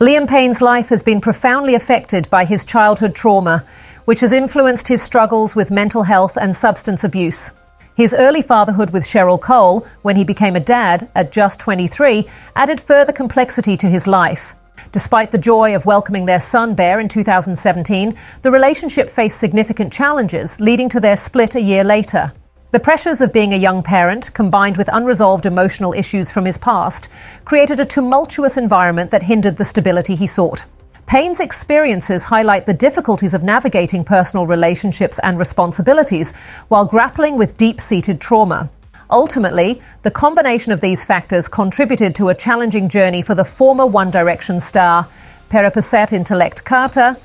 Liam Payne's life has been profoundly affected by his childhood trauma, which has influenced his struggles with mental health and substance abuse. His early fatherhood with Cheryl Cole, when he became a dad at just 23, added further complexity to his life. Despite the joy of welcoming their son Bear in 2017, the relationship faced significant challenges, leading to their split a year later. The pressures of being a young parent, combined with unresolved emotional issues from his past, created a tumultuous environment that hindered the stability he sought. Payne's experiences highlight the difficulties of navigating personal relationships and responsibilities while grappling with deep-seated trauma. Ultimately, the combination of these factors contributed to a challenging journey for the former One Direction star. Per Pesat Intellekt Carter.